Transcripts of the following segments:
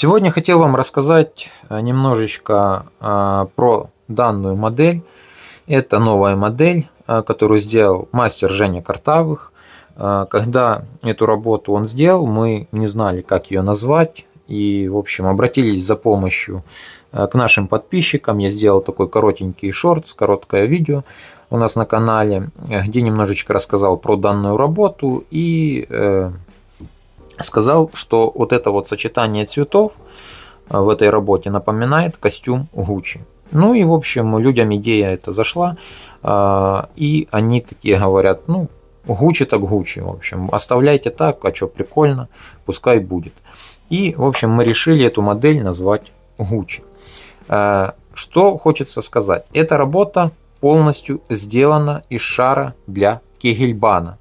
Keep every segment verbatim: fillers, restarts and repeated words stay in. Сегодня хотел вам рассказать немножечко про данную модель. Это новая модель, которую сделал мастер Женя Картавых. Когда эту работу он сделал, мы не знали, как ее назвать. И, в общем, обратились за помощью к нашим подписчикам. Я сделал такой коротенький шортс, короткое видео у нас на канале, где немножечко рассказал про данную работу и э, сказал, что вот это вот сочетание цветов в этой работе напоминает костюм Гуччи. Ну и, в общем, людям идея эта зашла, э, и они такие говорят, ну, Гуччи так Гуччи, в общем, оставляйте так, а что прикольно, пускай будет. И, в общем, мы решили эту модель назвать Гуччи. Что хочется сказать. Эта работа полностью сделана из шара для Кегельбана.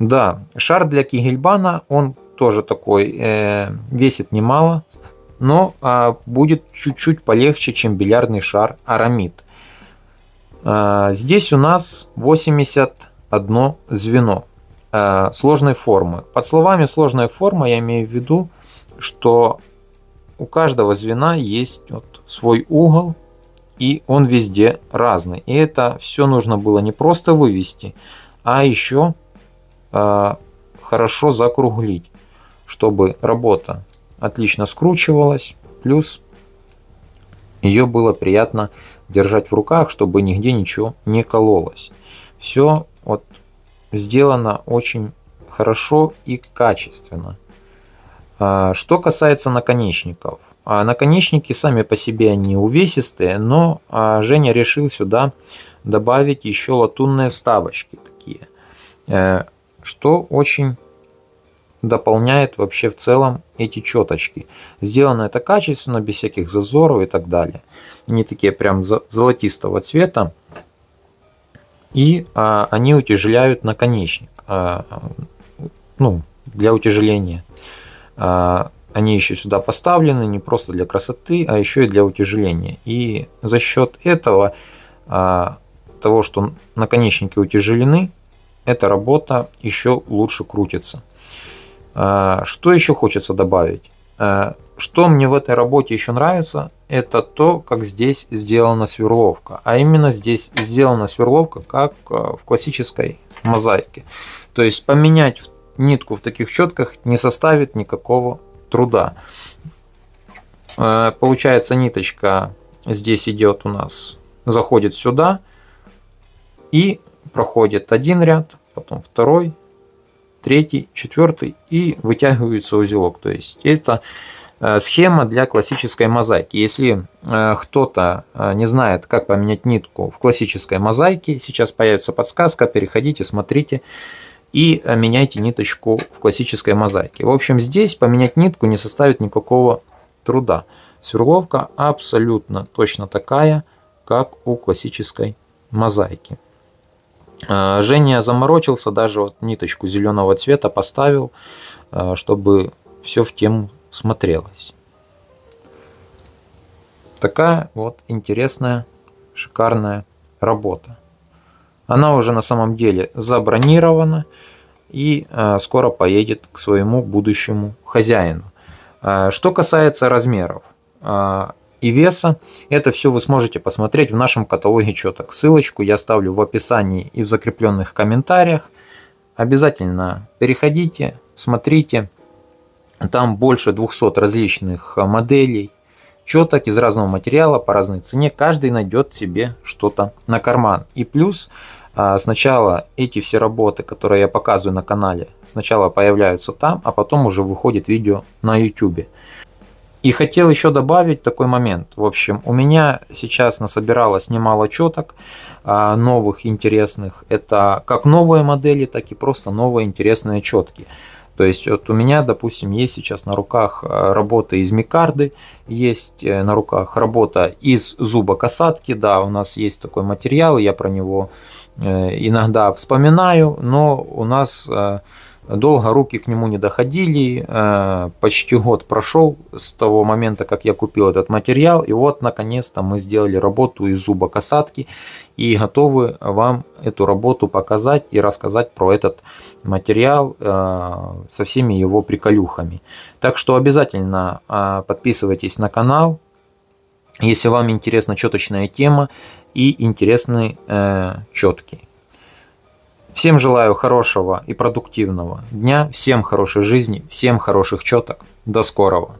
Да, шар для Кегельбана, он тоже такой, э, весит немало, но э, будет чуть-чуть полегче, чем бильярдный шар арамит. Э, здесь у нас восемьдесят одно звено э, сложной формы. Под словами сложная форма я имею в виду, что у каждого звена есть вот свой угол, и он везде разный. И это все нужно было не просто вывести, а еще хорошо закруглить, чтобы работа отлично скручивалась, плюс ее было приятно держать в руках, чтобы нигде ничего не кололось. Все вот сделано очень хорошо и качественно. Что касается наконечников, наконечники сами по себе они увесистые, но Женя решил сюда добавить еще латунные вставочки такие, что очень дополняет вообще в целом эти четочки. Сделано это качественно, без всяких зазоров и так далее. Они такие прям золотистого цвета, и а, они утяжеляют наконечник. А, ну, для утяжеления. А, они еще сюда поставлены не просто для красоты, а еще и для утяжеления. И за счет этого, а, того, что наконечники утяжелены, эта работа еще лучше крутится. Что еще хочется добавить? Что мне в этой работе еще нравится, это то, как здесь сделана сверловка. А именно здесь сделана сверловка, как в классической мозаике. То есть поменять нитку в таких четках не составит никакого труда. Получается, ниточка здесь идет у нас, заходит сюда и проходит один ряд, потом второй, третий, четвертый, и вытягивается узелок. То есть это схема для классической мозаики. Если кто-то не знает, как поменять нитку в классической мозаике, сейчас появится подсказка, переходите, смотрите и меняйте ниточку в классической мозаике. В общем, здесь поменять нитку не составит никакого труда. Сверловка абсолютно точно такая, как у классической мозаики. Женя заморочился, даже вот ниточку зеленого цвета поставил, чтобы все в тему смотрелось. Такая вот интересная, шикарная работа. Она уже на самом деле забронирована и скоро поедет к своему будущему хозяину. Что касается размеров и веса, это все вы сможете посмотреть в нашем каталоге четок. Ссылочку я оставлю в описании и в закрепленных комментариях. Обязательно переходите, смотрите. Там больше двухсот различных моделей четок из разного материала по разной цене. Каждый найдет себе что-то на карман. И плюс сначала эти все работы, которые я показываю на канале, сначала появляются там, а потом уже выходит видео на YouTube. И хотел еще добавить такой момент. В общем, у меня сейчас насобиралось немало четок новых, интересных. Это как новые модели, так и просто новые интересные четки. То есть вот у меня, допустим, есть сейчас на руках работа из микарды, есть на руках работа из зубокосатки, да, у нас есть такой материал, я про него иногда вспоминаю, но у нас долго руки к нему не доходили, почти год прошел с того момента, как я купил этот материал, и вот наконец-то мы сделали работу из зубокосатки и готовы вам эту работу показать и рассказать про этот материал со всеми его приколюхами. Так что обязательно подписывайтесь на канал, если вам интересна четочная тема и интересны четки. Всем желаю хорошего и продуктивного дня, всем хорошей жизни, всем хороших четок. До скорого!